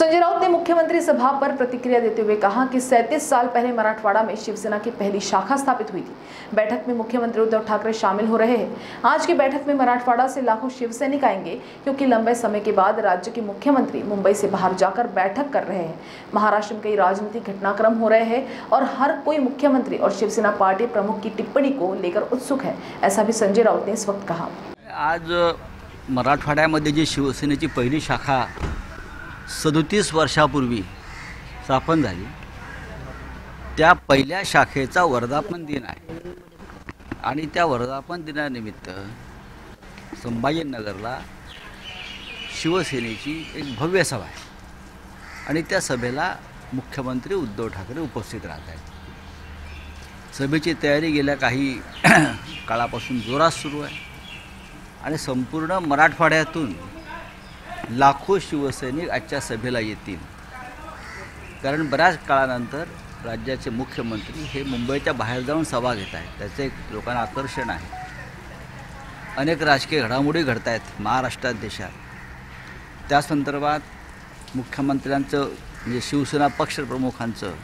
संजय राउत ने मुख्यमंत्री सभा पर प्रतिक्रिया देते हुए कहा कि 37 साल पहले मराठवाड़ा में शिवसेना की पहली शाखा स्थापित हुई थी। बैठक में मुख्यमंत्री उद्धव ठाकरे शामिल हो रहे हैं। आज की बैठक में मराठवाड़ा से लाखों शिवसैनिक आएंगे, क्योंकि लंबे समय के बाद राज्य के मुख्यमंत्री मुंबई से बाहर जाकर बैठक कर रहे हैं। महाराष्ट्र में कई राजनीतिक घटनाक्रम हो रहे हैं और हर कोई मुख्यमंत्री और शिवसेना पार्टी प्रमुख की टिप्पणी को लेकर उत्सुक है, ऐसा भी संजय राउत ने इस वक्त कहा। आज मराठवाड्यामध्ये जी शिवसेनेची पहिली शाखा 37 वर्षापूर्वी स्थापन झाली, त्या पहिल्या शाखेचा वर्धापन दिन आहे आणि त्या वर्धापन दिनानिमित्त संभाजीनगरला शिवसेनेची एक भव्य सभा आहे आणि त्या सभेला मुख्यमंत्री उद्धव ठाकरे उपस्थित राहत आहेत। सभेची तयारी गेल्या काही काळापासून जोरात सुरू आहे आणि संपूर्ण मराठवाड्यातून लाखों शिवसैनिक आजच्या सभेला येतील, कारण बऱ्याच काळानंतर राज्याचे मुख्यमंत्री हे मुंबईच्या बाहेर जाऊन सभा घेत आहेत। त्याचे लोकांना आकर्षण आहे। अनेक राजकीय घडामोडी घडत आहेत महाराष्ट्रात, देशात। त्या संदर्भात मुख्यमंत्र्यांचं म्हणजे शिवसेना पक्षप्रमुखांचं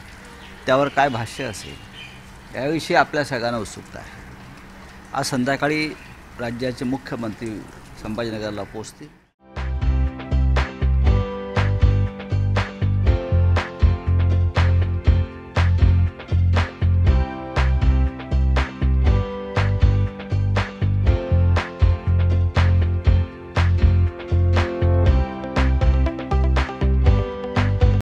त्यावर काय भाष्य असेल याविषयी आपल्या सगळ्यांना उत्सुकता आहे। आज संध्याकाळी राज्याचे मुख्यमंत्री संभाजीनगरला पोहोचतील।